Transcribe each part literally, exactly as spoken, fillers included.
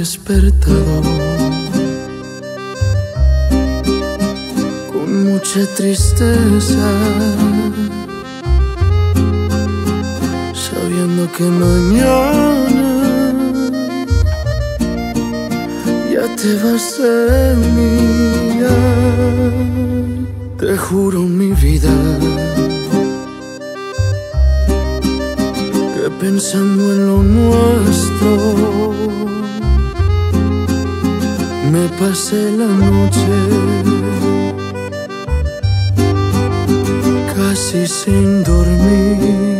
despertado con mucha tristeza, sabiendo que mañana ya te vas de mí. Te juro mi vida que pensando en lo nuestro me pasé la noche casi sin dormir.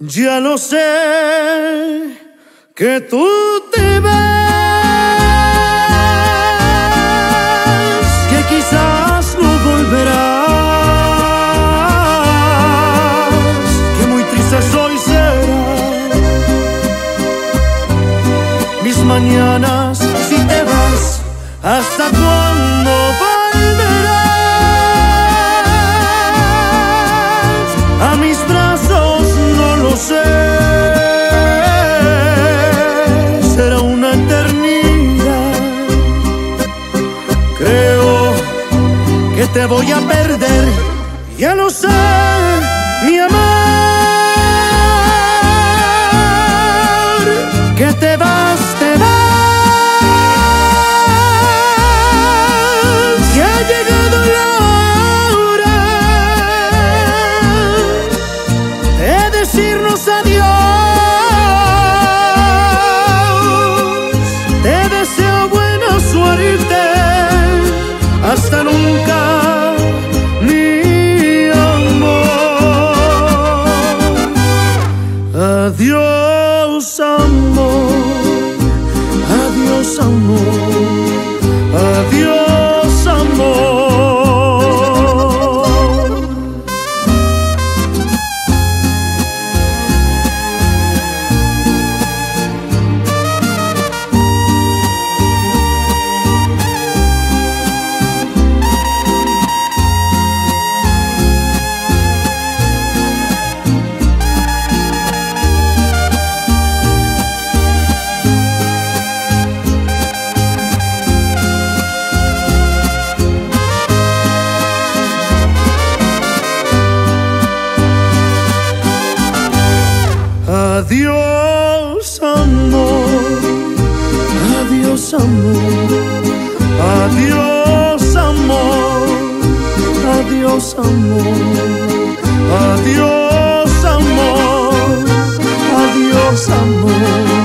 Ya lo sé que tú te vas, que quizás no volverás, que muy triste soy mañanas si te vas. ¿Hasta cuándo volverás a mis brazos? No lo sé, será una eternidad. Creo que te voy a perder. Ya lo sé, mi amor, que te vas. Hasta nunca, mi amor. Adiós, amor. Adiós, amor. Adiós, amor. Adiós, amor. Adiós, amor. Adiós, amor. Adiós, amor. Adiós, amor. Adiós, amor.